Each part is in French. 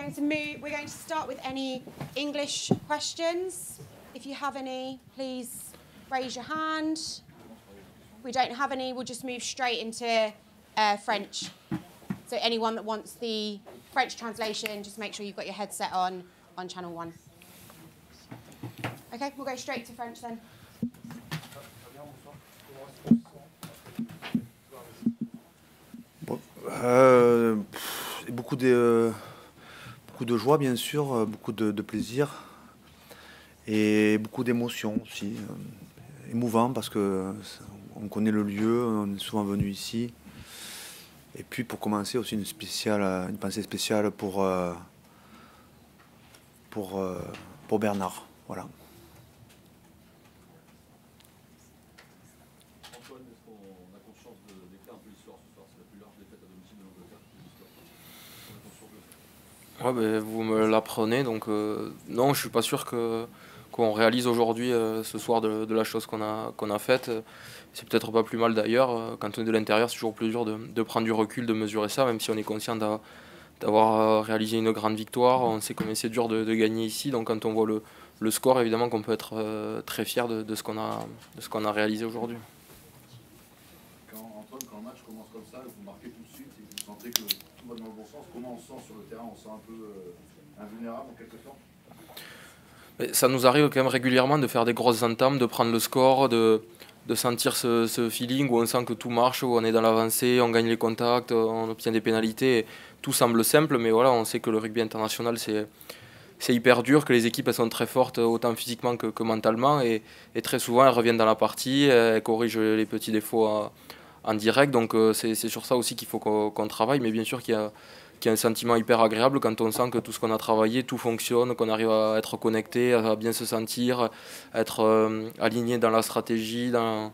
going to move. We're going to start with any English questions. If you have any, please raise your hand. If we don't have any, we'll just move straight into French. So anyone that wants the French translation, just make sure you've got your headset on channel 1. Okay, we'll go straight to French then. Beaucoup de joie, bien sûr, beaucoup de plaisir et beaucoup d'émotions aussi. Émouvant parce qu'on connaît le lieu, on est souvent venu ici. Et puis pour commencer aussi une pensée spéciale pour Bernard. Voilà. Antoine, est-ce qu'on a conscience d'écrire un peu l'histoire ce soir? C'est la plus large défaite à domicile de l'Angleterre de l'histoire. On a conscience de ça? Ouais, ben, vous me l'apprenez, donc non, je ne suis pas sûr qu'on réalise aujourd'hui, ce soir, de la chose qu'on a faite. C'est peut-être pas plus mal d'ailleurs. Quand on est de l'intérieur, c'est toujours plus dur de prendre du recul, de mesurer ça, même si on est conscient d'avoir réalisé une grande victoire. On sait combien c'est dur de gagner ici. Donc quand on voit le score, évidemment qu'on peut être très fier de ce qu'on a réalisé aujourd'hui. Antoine, quand un match commence comme ça, vous marquez tout de suite et vous sentez que tout va dans le bon sens. Comment on se sent sur le terrain? On se sent un peu invulnérable en quelque sorte? Ça nous arrive quand même régulièrement de faire des grosses entames, de prendre le score, de sentir ce feeling où on sent que tout marche, où on est dans l'avancée, on gagne les contacts, on obtient des pénalités. Tout semble simple, mais voilà, on sait que le rugby international, c'est hyper dur, que les équipes elles sont très fortes, autant physiquement que mentalement. Et très souvent, elles reviennent dans la partie, elles corrigent les petits défauts en direct. Donc c'est sur ça aussi qu'il faut qu'on travaille, mais bien sûr qu'il y a un sentiment hyper agréable quand on sent que tout ce qu'on a travaillé, tout fonctionne, qu'on arrive à être connecté, à bien se sentir, à être aligné dans la stratégie, dans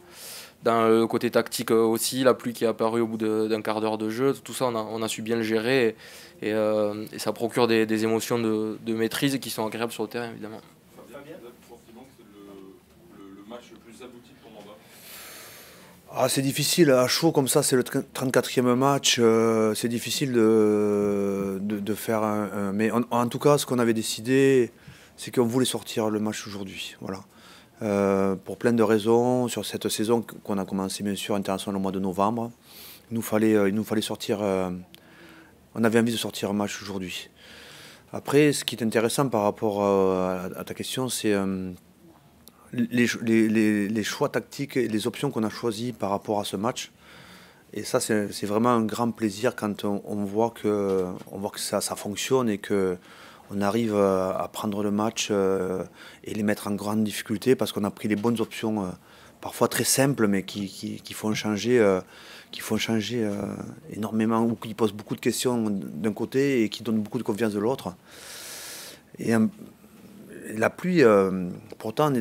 le côté tactique aussi, la pluie qui est apparue au bout d'un quart d'heure de jeu, tout ça on a su bien le gérer et ça procure des émotions de maîtrise qui sont agréables sur le terrain évidemment. Fabien, forcément que c'est le match le plus abouti pour Mandanda. Ah, c'est difficile, à chaud comme ça, c'est le 34e match, c'est difficile de faire un... Mais en tout cas, ce qu'on avait décidé, c'est qu'on voulait sortir le match aujourd'hui, voilà. Pour plein de raisons, sur cette saison qu'on a commencé bien sûr international au mois de novembre, il nous fallait sortir, on avait envie de sortir un match aujourd'hui. Après, ce qui est intéressant par rapport à ta question, c'est... Les choix tactiques et les options qu'on a choisies par rapport à ce match. Et ça, c'est vraiment un grand plaisir quand on voit que ça fonctionne et qu'on arrive à prendre le match et les mettre en grande difficulté parce qu'on a pris les bonnes options, parfois très simples, mais qui font changer énormément, ou qui posent beaucoup de questions d'un côté et qui donnent beaucoup de confiance de l'autre. Et la pluie, pourtant,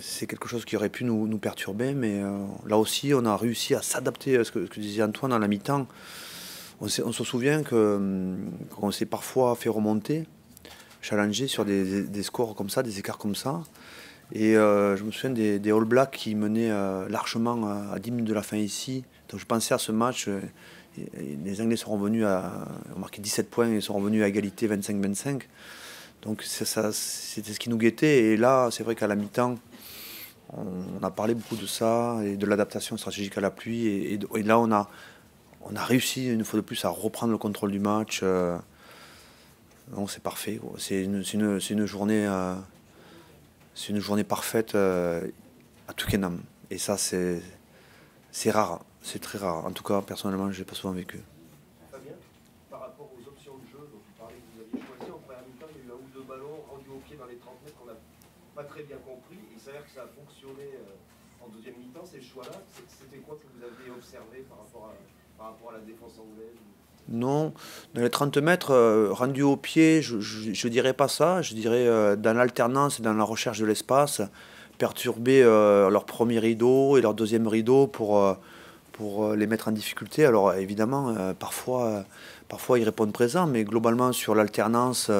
c'est quelque chose qui aurait pu nous perturber, mais là aussi, on a réussi à s'adapter à ce que disait Antoine à la mi-temps. On se souvient qu'on s'est parfois fait remonter, challenger sur des scores comme ça, des écarts comme ça. Et je me souviens des All Blacks qui menaient largement à 10 minutes de la fin ici. Donc je pensais à ce match. Et les Anglais sont revenus ont marqué 17 points et sont revenus à égalité 25-25. Donc c'était ce qui nous guettait. Et là, c'est vrai qu'à la mi-temps, on a parlé beaucoup de ça et de l'adaptation stratégique à la pluie. Et là, on a réussi une fois de plus à reprendre le contrôle du match. Donc c'est parfait. C'est une journée parfaite à Twickenham. Et ça, c'est rare. C'est très rare. En tout cas, personnellement, je l'ai pas souvent vécu. Très bien compris, il s'avère que ça a fonctionné en deuxième mi-temps, ces choix-là. C'était quoi que vous avez observé par rapport à la défense anglaise? Non, dans les 30 mètres, rendu au pied, je dirais pas ça, je dirais dans l'alternance et dans la recherche de l'espace, perturber leur premier rideau et leur deuxième rideau pour les mettre en difficulté. Alors évidemment, parfois ils répondent présents, mais globalement sur l'alternance...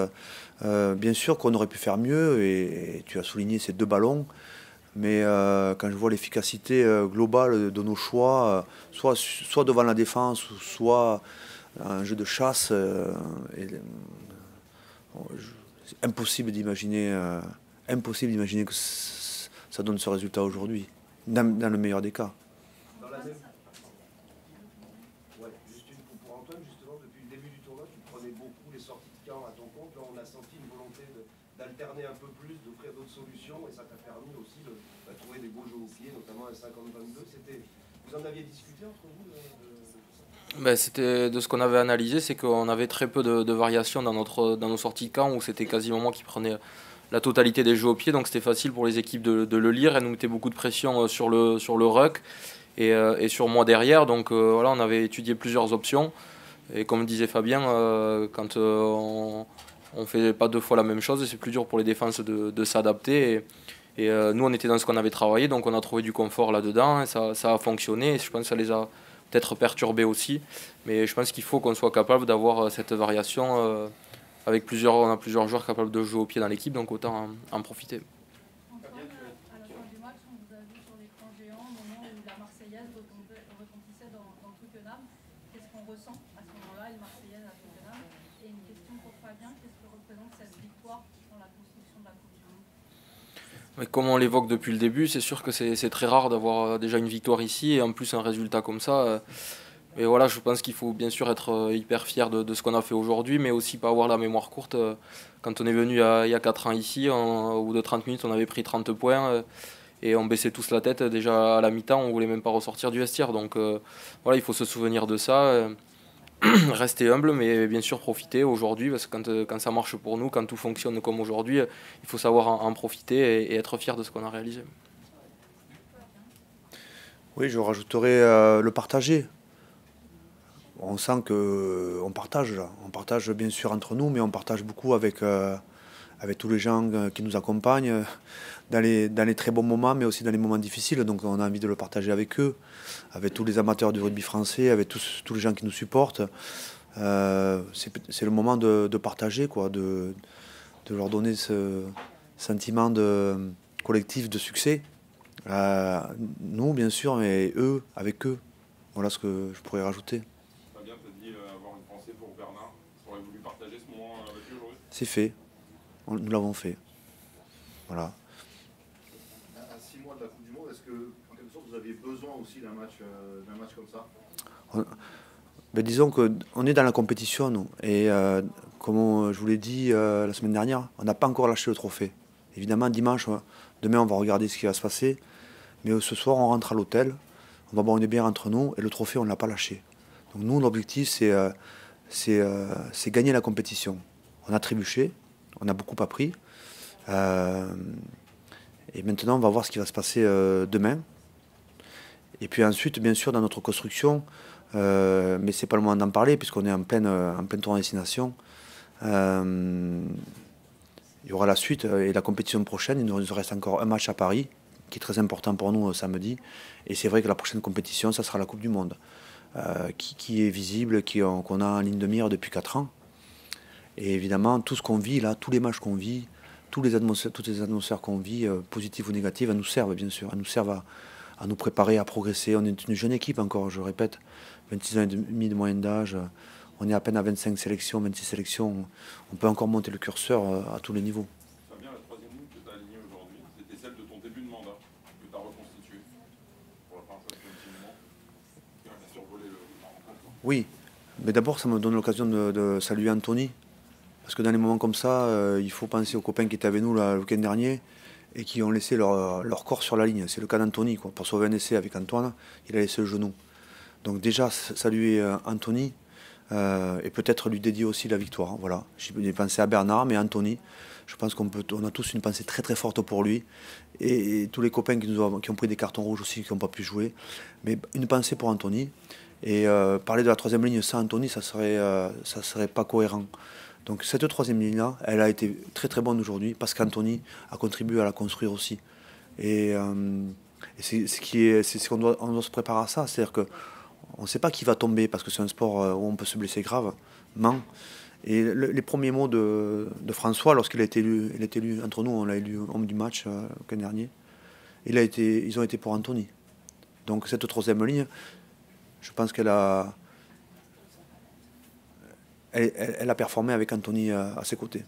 bien sûr qu'on aurait pu faire mieux, et tu as souligné ces deux ballons, mais quand je vois l'efficacité globale de nos choix, soit devant la défense, soit un jeu de chasse, Impossible d'imaginer que ça donne ce résultat aujourd'hui, dans le meilleur des cas. Dans la même... ouais, juste une pour Antoine, justement, depuis le début du tournoi, tu prenais beaucoup les sorties de camp à ton compte. Là, on a senti une volonté d'alterner un peu plus, d'offrir d'autres solutions, et ça t'a permis aussi de trouver des beaux jeux au pied, notamment un 50-22. Vous en aviez discuté entre vous ben, c'était de ce qu'on avait analysé, c'est qu'on avait très peu de variations dans nos sorties de camp, où c'était quasiment moi qui prenais la totalité des jeux au pied, donc c'était facile pour les équipes de le lire. Elles nous mettaient beaucoup de pression sur le ruck et sur moi derrière, donc voilà, on avait étudié plusieurs options, et comme disait Fabien, quand on ne fait pas deux fois la même chose, c'est plus dur pour les défenses de s'adapter, et nous on était dans ce qu'on avait travaillé, donc on a trouvé du confort là-dedans, et ça a fonctionné, et je pense que ça les a peut-être perturbé aussi, mais je pense qu'il faut qu'on soit capable d'avoir cette variation avec plusieurs, on a plusieurs joueurs capables de jouer au pied dans l'équipe, donc autant en profiter. Antoine, à la fin du match, on vous a vu sur l'écran géant au moment où la Marseillaise retentissait dans Twickenham. Qu'est-ce qu'on ressent à ce moment-là, une Marseillaise à Twickenham? Et une question pour Fabien, qu'est-ce que représente cette victoire dans la construction de la Coupe du Monde? Mais comme on l'évoque depuis le début, c'est sûr que c'est très rare d'avoir déjà une victoire ici et en plus un résultat comme ça. Et voilà, je pense qu'il faut bien sûr être hyper fier de ce qu'on a fait aujourd'hui, mais aussi pas avoir la mémoire courte. Quand on est venu il y a 4 ans ici, au bout de 30 minutes, on avait pris 30 points et on baissait tous la tête. Déjà à la mi-temps, on ne voulait même pas ressortir du vestiaire. Donc voilà, il faut se souvenir de ça. Rester humble, mais bien sûr profiter aujourd'hui, parce que quand ça marche pour nous, quand tout fonctionne comme aujourd'hui, il faut savoir en profiter et être fier de ce qu'on a réalisé. Oui, je rajouterais le partager. On sent qu'on partage, là. On partage bien sûr entre nous, mais on partage beaucoup avec tous les gens qui nous accompagnent, dans les très bons moments, mais aussi dans les moments difficiles. Donc on a envie de le partager avec eux, avec tous les amateurs du rugby français, avec tous les gens qui nous supportent. C'est le moment de partager, quoi, de leur donner ce sentiment collectif de succès. Nous, bien sûr, mais eux, avec eux. Voilà ce que je pourrais rajouter. C'est fait, nous l'avons fait. Voilà. À 6 mois de la Coupe du Monde, est-ce que, en quelque sorte, vous aviez besoin aussi d'un match comme ça? Disons qu'on est dans la compétition, nous. Et comme je vous l'ai dit la semaine dernière, on n'a pas encore lâché le trophée. Évidemment, dimanche, demain, on va regarder ce qui va se passer. Mais ce soir, on rentre à l'hôtel, on va boire une bière entre nous, et le trophée, on ne l'a pas lâché. Donc nous, l'objectif, c'est gagner la compétition. On a trébuché, on a beaucoup appris. Et maintenant, on va voir ce qui va se passer demain. Et puis ensuite, bien sûr, dans notre construction, mais ce n'est pas le moment d'en parler, puisqu'on est en plein tour en destination. Il y aura la suite et la compétition prochaine. Il nous reste encore un match à Paris, qui est très important pour nous samedi. Et c'est vrai que la prochaine compétition, ça sera la Coupe du Monde, qui est visible, qu'on a en ligne de mire depuis 4 ans. Et évidemment, tout ce qu'on vit là, tous les matchs qu'on vit, toutes les atmosphères qu'on vit, positives ou négatives, elles nous servent bien sûr. Elles nous servent à nous préparer, à progresser. On est une jeune équipe encore, je répète, 26 ans et demi de moyenne d'âge. On est à peine à 25 sélections, 26 sélections. On peut encore monter le curseur à tous les niveaux. Fabien, la troisième ligne que tu as alignée aujourd'hui, c'était celle de ton début de mandat, que tu as reconstituée pour la première fois et on a survolé la rencontre. Oui, mais d'abord, ça me donne l'occasion de saluer Anthony. Parce que dans les moments comme ça, il faut penser aux copains qui étaient avec nous le week-end dernier et qui ont laissé leur corps sur la ligne. C'est le cas d'Anthony. Pour sauver un essai avec Antoine, il a laissé le genou. Donc déjà, saluer Anthony et peut-être lui dédier aussi la victoire. Voilà. J'ai pensé à Bernard, mais Anthony, je pense qu'on a tous une pensée très très forte pour lui. Et tous les copains qui ont pris des cartons rouges aussi, qui n'ont pas pu jouer. Mais une pensée pour Anthony. Et parler de la troisième ligne sans Anthony, ça serait pas cohérent. Donc cette troisième ligne-là, elle a été très très bonne aujourd'hui parce qu'Anthony a contribué à la construire aussi. Et c'est ce qu'on doit se préparer à ça, c'est-à-dire qu'on ne sait pas qui va tomber parce que c'est un sport où on peut se blesser gravement. Et les premiers mots de François, lorsqu'il a été élu, entre nous, on l'a élu homme du match le week-end dernier, ils ont été pour Anthony. Donc cette troisième ligne, je pense qu'elle a... Elle a performé avec Anthony à ses côtés.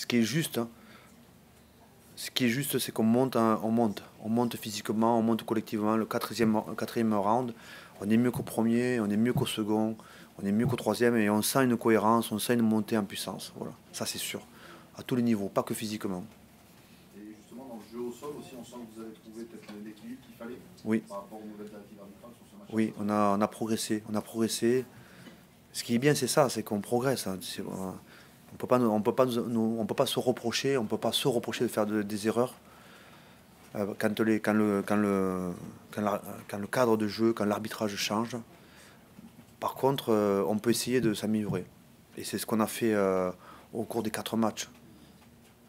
ce qui est juste, hein. Ce qui est juste, c'est qu'on monte, hein, on monte physiquement, on monte collectivement. Le quatrième round, on est mieux qu'au premier, on est mieux qu'au second, on est mieux qu'au troisième, et on sent une cohérence, on sent une montée en puissance. Voilà, ça c'est sûr, à tous les niveaux, pas que physiquement. Et justement dans le jeu au sol aussi, on sent que vous avez trouvé peut-être l'équilibre qu'il fallait. Oui. Par rapport aux nouvelles directives arbitrales sur ce match. Oui, on a progressé, Ce qui est bien, c'est ça, c'est qu'on progresse. Hein. On peut pas se reprocher, de faire des erreurs quand le cadre de jeu, quand l'arbitrage change. Par contre, on peut essayer de s'améliorer. Et c'est ce qu'on a fait au cours des 4 matchs.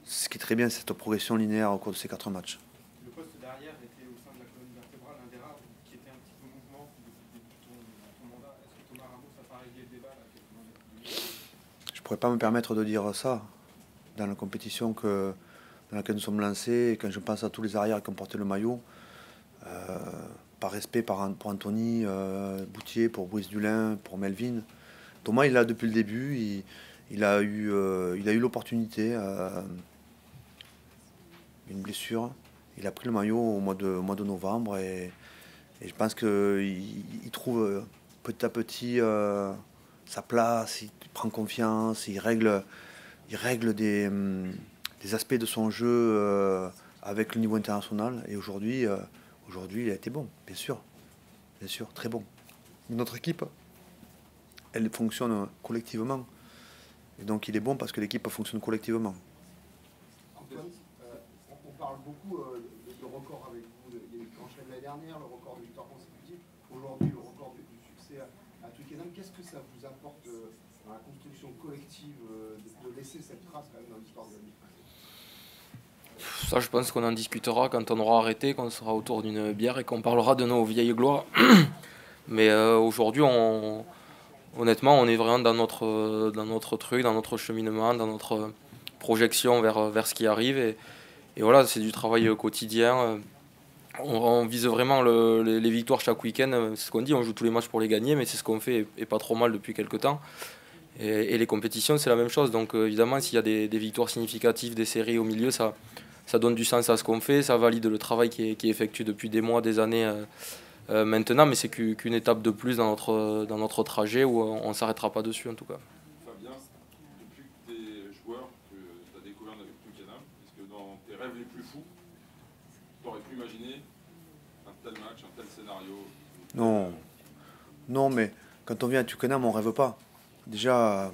Ce qui est très bien, cette progression linéaire au cours de ces 4 matchs. Le poste derrière était au sein de la colonne vertébrale, un des rares qui était un petit peu mouvement depuis ton mandat. Est-ce que Thomas Rameau, ça paraît lié le débat là, je ne pourrais pas me permettre de dire ça dans la compétition dans laquelle nous sommes lancés. Quand je pense à tous les arrières qui ont porté le maillot, par respect pour Anthony, Boutier, pour Brice Dulin, pour Melvin, Thomas il est là depuis le début, il a eu l'opportunité, une blessure, il a pris le maillot au mois de novembre, et je pense qu'il trouve petit à petit sa place, il prend confiance, il règle des aspects de son jeu avec le niveau international. Et aujourd'hui, il a été bon, bien sûr, très bon. Notre équipe, elle fonctionne collectivement. Et donc il est bon parce que l'équipe fonctionne collectivement. Anthony, on parle beaucoup de records avec vous. Il y a eu l'année dernière, le record de victoire consécutive. Aujourd'hui, le record du succès à Twickenham, qu'est-ce que ça vous apporte dans la construction collective de laisser cette trace quand même dans l'histoire de la Ligue? Ça, je pense qu'on en discutera quand on aura arrêté, qu'on sera autour d'une bière et qu'on parlera de nos vieilles gloires. Mais aujourd'hui, honnêtement, on est vraiment dans notre truc, dans notre cheminement, dans notre projection vers ce qui arrive. Et voilà, c'est du travail quotidien. On vise vraiment les victoires chaque week-end, c'est ce qu'on dit, on joue tous les matchs pour les gagner, mais c'est ce qu'on fait et pas trop mal depuis quelques temps. Et les compétitions, c'est la même chose, donc évidemment, s'il y a des victoires significatives, des séries au milieu, ça donne du sens à ce qu'on fait, ça valide le travail qui est effectué depuis des mois, des années maintenant, mais c'est qu'une étape de plus dans notre trajet où on ne s'arrêtera pas dessus en tout cas. Fabien, depuis que tu es joueur, que tu as découvert avec Twickenham, est-ce que dans tes rêves les plus fous, t'aurais pu imaginer un tel match, un tel scénario? Non, non, mais quand on vient à Twickenham, on rêve pas. Déjà,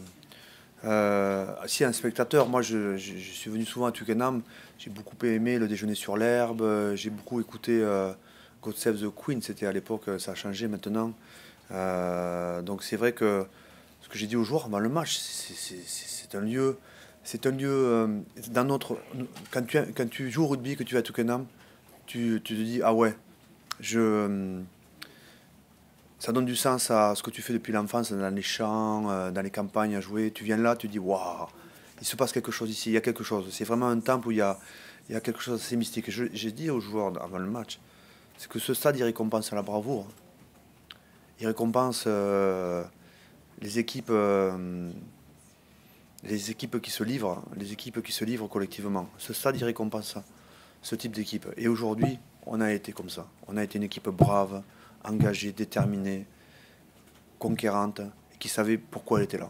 si un spectateur, moi je suis venu souvent à Twickenham, j'ai beaucoup aimé le déjeuner sur l'herbe, j'ai beaucoup écouté God Save the Queen, c'était à l'époque, ça a changé maintenant. Donc c'est vrai que ce que j'ai dit aux joueurs, ben, le match, c'est un lieu, dans notre, quand tu joues au rugby, que tu vas à Twickenham, tu te dis, ah ouais, ça donne du sens à ce que tu fais depuis l'enfance, dans les champs, dans les campagnes à jouer. Tu viens là, tu dis, waouh, il se passe quelque chose ici, il y a quelque chose. C'est vraiment un temple où il y a quelque chose d'assez mystique. J'ai dit aux joueurs avant le match, c'est que ce stade, il récompense la bravoure. Il récompense les équipes qui se livrent, collectivement. Ce stade, il récompense ça. Ce type d'équipe. Et aujourd'hui, on a été comme ça. On a été une équipe brave, engagée, déterminée, conquérante, et qui savait pourquoi elle était là.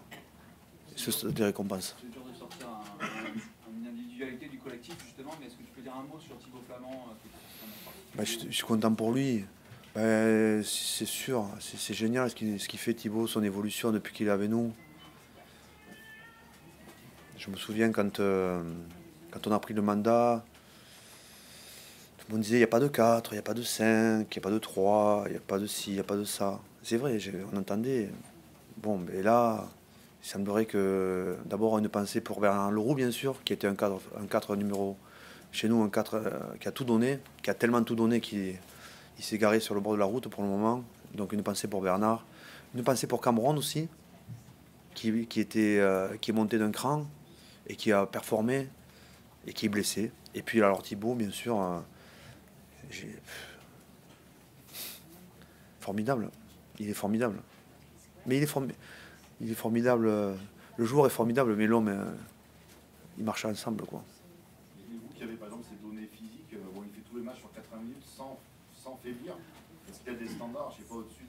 C'est des récompenses. C'est dur de sortir une individualité du collectif, justement, mais est-ce que tu peux dire un mot sur Thibaut Flamand? Je suis content pour lui. C'est sûr, c'est génial ce qu'il fait, Thibaut, son évolution depuis qu'il est avec nous. Je me souviens quand on a pris le mandat, on disait, il n'y a pas de 4, il n'y a pas de 5, il n'y a pas de 3, il n'y a pas de 6, il n'y a pas de ça. C'est vrai, on entendait. Bon, mais là, il semblerait que, d'abord, une pensée pour Bernard Leroux, bien sûr, qui était un 4 numéro chez nous, un 4 qui a tout donné, qui a tellement tout donné qu'il s'est garé sur le bord de la route pour le moment. Donc, une pensée pour Bernard. Une pensée pour Cameron aussi, qui est monté d'un cran et qui a performé et qui est blessé. Et puis, alors, Thibaut, bien sûr... Formidable, il est formidable. Mais il est formidable, le joueur est formidable, mais l'homme ils marchent ensemble, quoi. Et vous qui avez par exemple ces données physiques, bon, il fait tous les matchs sur 80 minutes sans faiblir. Est-ce qu'il y a des standards, je sais pas, au-dessus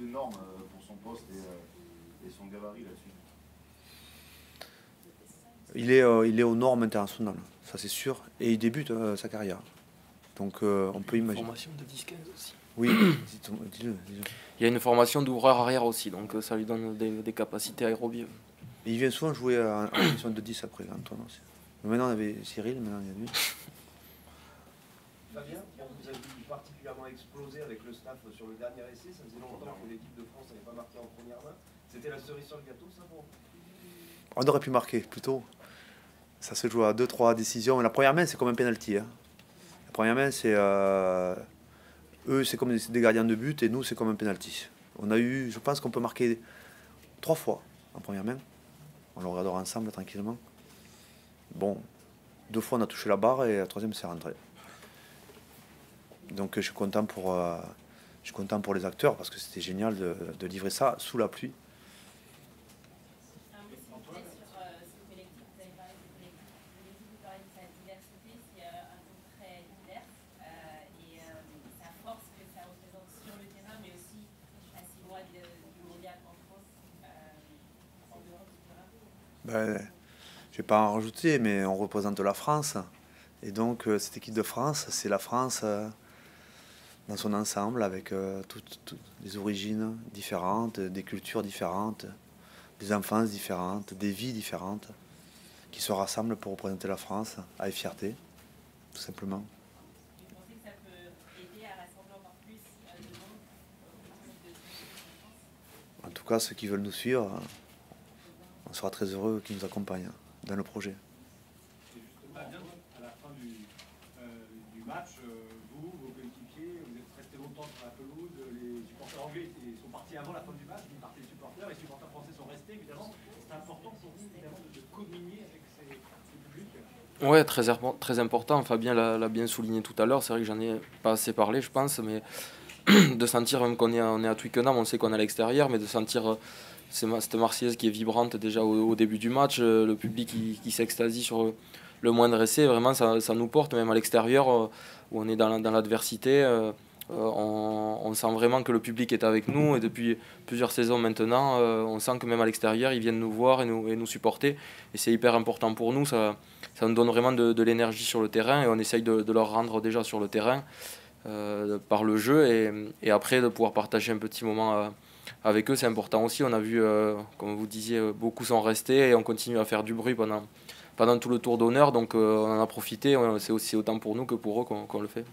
des normes pour son poste et son gabarit là-dessus? Il est aux normes internationales, ça c'est sûr, et il débute sa carrière. Donc on peut imaginer. Une formation de 10-15 aussi. Oui, dis-le. Il y a une formation d'ouvreur arrière aussi, donc ça lui donne des capacités aérobies. Il vient souvent jouer en position de 10 après, Antoine aussi. Mais maintenant on avait Cyril, maintenant il y a lui. Fabien, vous avez particulièrement explosé avec le staff sur le dernier essai, ça faisait longtemps que l'équipe de France n'avait pas marqué en première main. C'était la cerise sur le gâteau, ça pour vous? On aurait pu marquer plus tôt. Ça se joue à 2-3 décisions. La première main, c'est comme un pénalty. Hein. La première main, c'est... eux, c'est comme des gardiens de but et nous, c'est comme un pénalty. On a eu, je pense qu'on peut marquer 3 fois en première main. On le regardera ensemble tranquillement. Bon, 2 fois, on a touché la barre et la troisième, c'est rentré. Donc, je suis content pour les acteurs parce que c'était génial de livrer ça sous la pluie. Ben, je ne vais pas en rajouter, mais on représente la France. Et donc, cette équipe de France, c'est la France dans son ensemble, avec toutes des origines différentes, des cultures différentes, des enfances différentes, des vies différentes, qui se rassemblent pour représenter la France avec fierté, tout simplement. Vous pensez que ça peut aider à rassembler encore plus de monde? En tout cas, ceux qui veulent nous suivre... On sera très heureux qu'ils nous accompagnent dans le projet. Et justement, à la fin du match, vous, vos coéquipiers, vous êtes restés longtemps sur la pelouse. Les supporters anglais sont partis avant la fin du match, une partie des supporters, et les supporters français sont restés, évidemment. C'est important pour vous, évidemment, de communier avec ces publics. Oui, très important. Fabien l'a bien souligné tout à l'heure. C'est vrai que j'en ai pas assez parlé, je pense, mais de sentir même qu'on est à Twickenham, on sait qu'on est à l'extérieur, mais de sentir... Cette Marseillaise qui est vibrante déjà au début du match, le public qui s'extasie sur le moindre essai, vraiment ça nous porte, même à l'extérieur où on est dans l'adversité, on sent vraiment que le public est avec nous et depuis plusieurs saisons maintenant, on sent que même à l'extérieur ils viennent nous voir et nous supporter et c'est hyper important pour nous, ça nous donne vraiment de l'énergie sur le terrain et on essaye de leur rendre déjà sur le terrain par le jeu et après de pouvoir partager un petit moment avec eux, c'est important aussi. On a vu, comme vous disiez, beaucoup sont restés et on continue à faire du bruit pendant tout le tour d'honneur. Donc on en a profité. C'est aussi autant pour nous que pour eux qu'on le fait.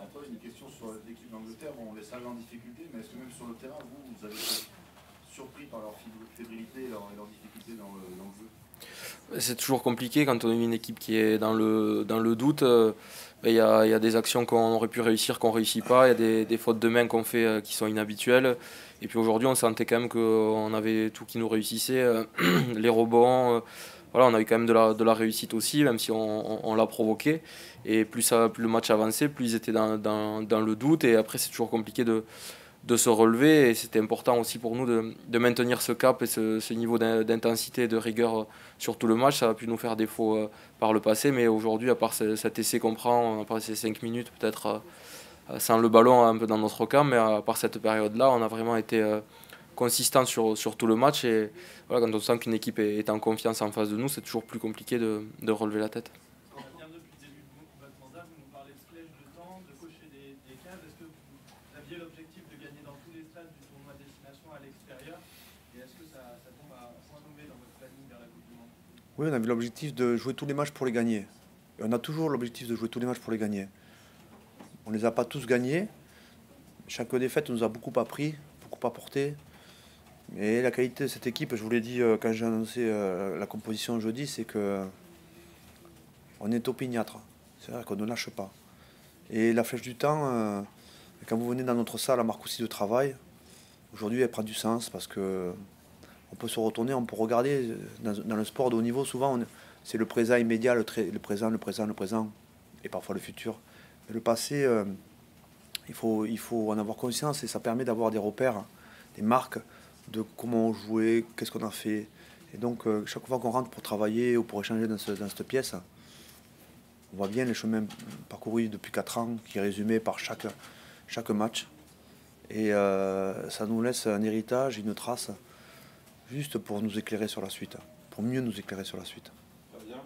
Antoine, une question sur l'équipe d'Angleterre. On les savait en difficulté, mais est-ce que même sur le terrain, vous avez été surpris par leur fébrilité et leur difficulté dans le jeu? C'est toujours compliqué quand on est une équipe qui est dans le doute. Il y a des actions qu'on aurait pu réussir, qu'on ne réussit pas. Il y a des fautes de main qu'on fait qui sont inhabituelles. Et puis aujourd'hui, on sentait quand même qu'on avait tout qui nous réussissait. Les rebonds, voilà, on a eu quand même de la réussite aussi, même si on l'a provoqué. Et plus le match avançait, plus ils étaient dans le doute. Et après, c'est toujours compliqué de se relever. Et c'était important aussi pour nous de maintenir ce cap et ce niveau d'intensité et de rigueur sur tout le match. Ça a pu nous faire défaut par le passé. Mais aujourd'hui, à part cet essai qu'on prend, à part ces 5 minutes peut-être... sans le ballon un peu dans notre camp, mais à part cette période-là, on a vraiment été consistant sur tout le match. Et voilà, quand on sent qu'une équipe est en confiance en face de nous, c'est toujours plus compliqué de relever la tête. Quand on vient depuis le début de votre mandat, vous nous parlez de flèches de temps, de cocher des cases. Est-ce que vous aviez l'objectif de gagner dans tous les stades du tournoi destination à l'extérieur? Et est-ce que ça tombe à point nommé dans votre planning vers la Coupe du Monde? Oui, on avait l'objectif de jouer tous les matchs pour les gagner. Et on a toujours l'objectif de jouer tous les matchs pour les gagner. On ne les a pas tous gagnés. Chaque défaite nous a beaucoup appris, beaucoup apporté. Mais la qualité de cette équipe, je vous l'ai dit quand j'ai annoncé la composition jeudi, c'est qu'on est opiniâtre. C'est-à-dire qu'on ne lâche pas. Et la flèche du temps, quand vous venez dans notre salle à Marcoussi de travail, aujourd'hui elle prend du sens parce qu'on peut se retourner, on peut regarder. Dans le sport de haut niveau, souvent, c'est le présent immédiat, le présent, et parfois le futur. Le passé, il faut en avoir conscience et ça permet d'avoir des repères, des marques de comment on jouait, qu'est-ce qu'on a fait. Et donc, chaque fois qu'on rentre pour travailler ou pour échanger dans cette pièce, on voit bien les chemins parcourus depuis 4 ans, qui est résumé par chaque match. Et ça nous laisse un héritage, une trace, juste pour nous éclairer sur la suite, pour mieux nous éclairer sur la suite. Fabien,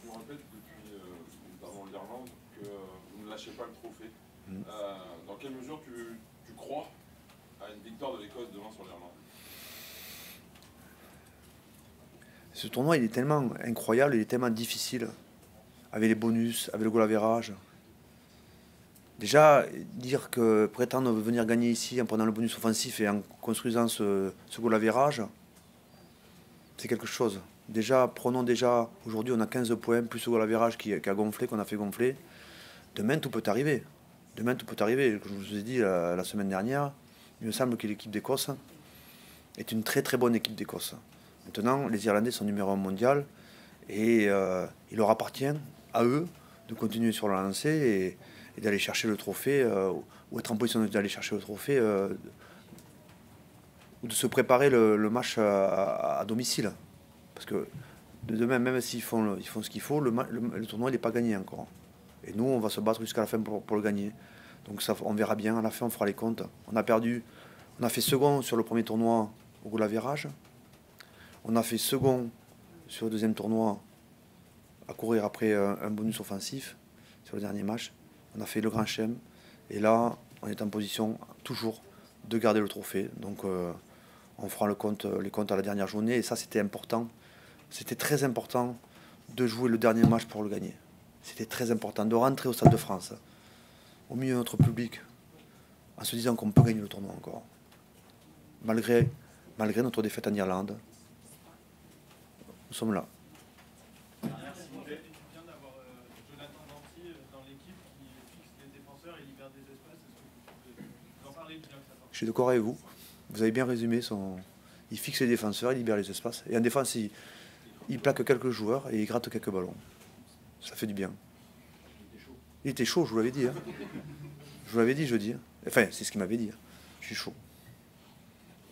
tu vous rappelles depuis l'Irlande que vous ne lâchez pas le trophée. Dans quelle mesure tu crois à une victoire de l'Écosse demain sur l'Irlande? Ce tournoi, il est tellement incroyable, il est tellement difficile, avec les bonus, avec le goal average. Déjà, dire que prétendre venir gagner ici en prenant le bonus offensif et en construisant ce goal average, c'est quelque chose. Déjà, prenons déjà, aujourd'hui on a 15 points, plus le goal average qui a gonflé, qu'on a fait gonfler. Demain, tout peut arriver. Demain, tout peut arriver. Comme je vous ai dit la semaine dernière, il me semble que l'équipe d'Écosse est une très très bonne équipe d'Écosse. Maintenant, les Irlandais sont numéro 1 mondial et il leur appartient à eux de continuer sur la lancée et d'aller chercher le trophée ou être en position d'aller chercher le trophée ou de se préparer le match à domicile. Parce que de demain, même s'ils font ce qu'il faut, le tournoi n'est pas gagné encore. Et nous, on va se battre jusqu'à la fin pour le gagner. Donc ça, on verra bien. À la fin, on fera les comptes. On a fait second sur le premier tournoi au goal average. On a fait second sur le deuxième tournoi à courir après un bonus offensif sur le dernier match. On a fait le grand chelem. Et là, on est en position toujours de garder le trophée. Donc on fera les comptes à la dernière journée. Et ça, c'était important. C'était très important de jouer le dernier match pour le gagner. C'était très important de rentrer au Stade de France, au milieu de notre public, en se disant qu'on peut gagner le tournoi encore. Malgré notre défaite en Irlande, nous sommes là. Je suis d'accord avec vous. Vous avez bien résumé son. Il fixe les défenseurs, il libère les espaces. Et en défense, il plaque quelques joueurs et il gratte quelques ballons. Ça fait du bien. Il était chaud, je vous l'avais dit. Hein. Je vous l'avais dit jeudi. Enfin, c'est ce qu'il m'avait dit. Je suis chaud.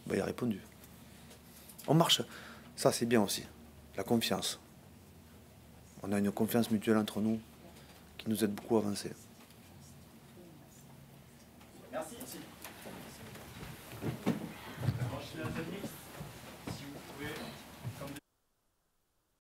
Ben, il a répondu. On marche. Ça, c'est bien aussi. La confiance. On a une confiance mutuelle entre nous qui nous aide beaucoup à avancer.